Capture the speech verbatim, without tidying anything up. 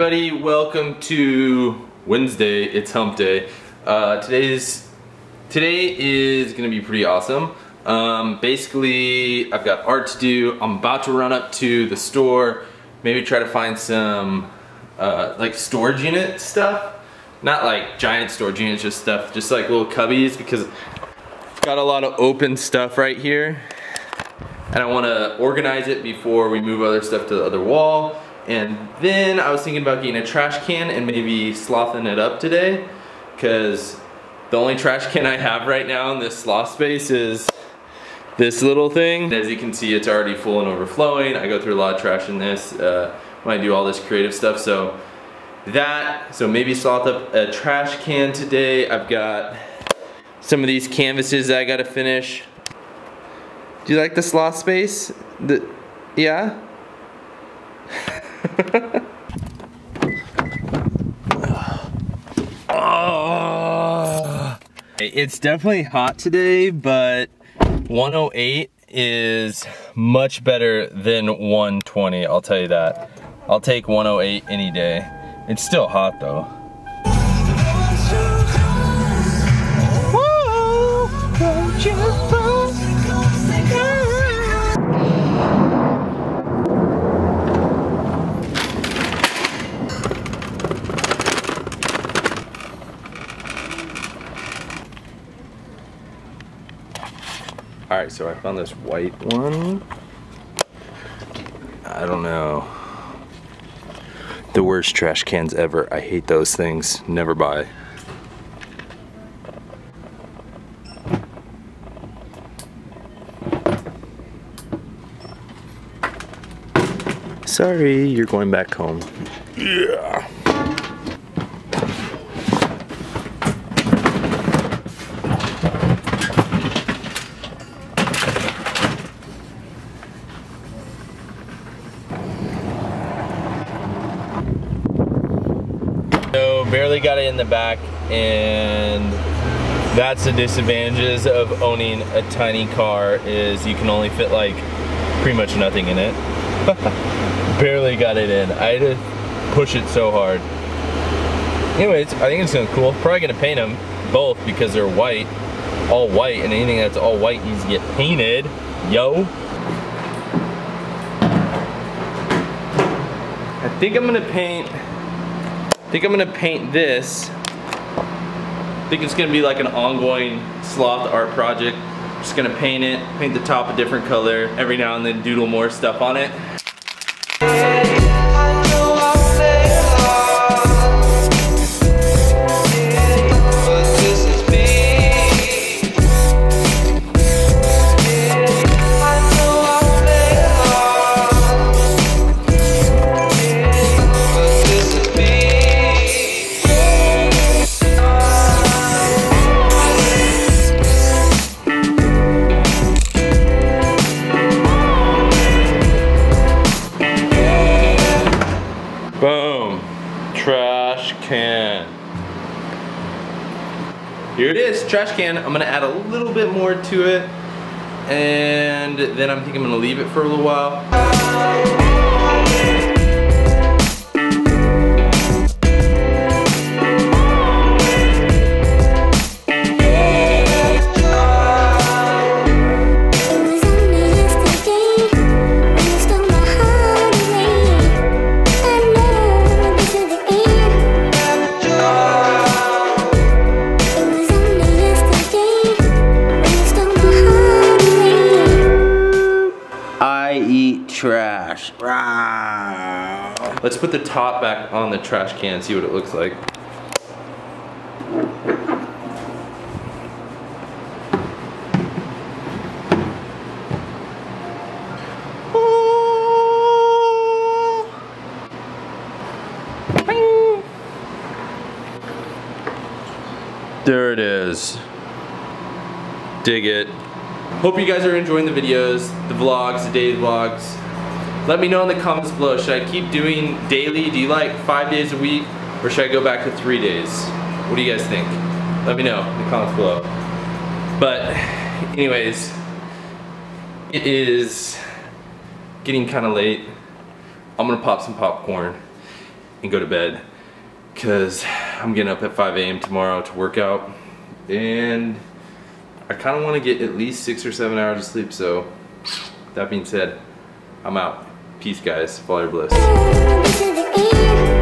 Everybody, welcome to Wednesday. It's Hump Day. Uh, today's today is gonna be pretty awesome. Um, basically, I've got art to do. I'm about to run up to the store, maybe try to find some uh, like storage unit stuff. Not like giant storage units, just stuff, just like little cubbies, because I've got a lot of open stuff right here, and I want to organize it before we move other stuff to the other wall. And then I was thinking about getting a trash can and maybe slothing it up today, because the only trash can I have right now in this sloth space is this little thing. And as you can see, it's already full and overflowing. I go through a lot of trash in this uh, when I do all this creative stuff. So that, so maybe sloth up a trash can today. I've got some of these canvases that I gotta finish. Do you like the sloth space? The, yeah? Oh. It's definitely hot today, but one oh eight is much better than one twenty, I'll tell you that. I'll take one oh eight any day. It's still hot though. Alright, so I found this white one. I don't know. The worst trash cans ever. I hate those things. Never buy. Sorry, you're going back home. Yeah. Barely got it in the back, and that's the disadvantages of owning a tiny car, is you can only fit like pretty much nothing in it. Barely got it in. I had to push it so hard. Anyways, I think it's gonna be cool. Probably gonna paint them both, because they're white, all white, and anything that's all white needs to get painted. Yo. I think I'm gonna paint I think I'm gonna paint this. I think it's gonna be like an ongoing sloth art project. I'm just gonna paint it, paint the top a different color, every now and then doodle more stuff on it. Here it is, trash can. I'm gonna add a little bit more to it, and then I'm thinking I'm gonna leave it for a little while. Trash. Wow. Let's put the top back on the trash can and see what it looks like. Oh. There it is. Dig it. Hope you guys are enjoying the videos, the vlogs, the daily vlogs. Let me know in the comments below, should I keep doing daily? Do you like five days a week? Or should I go back to three days? What do you guys think? Let me know in the comments below. But anyways, it is getting kind of late. I'm gonna pop some popcorn and go to bed, because I'm getting up at five A M tomorrow to work out, and I kind of want to get at least six or seven hours of sleep. So that being said, I'm out. Peace, guys. Follow your bliss.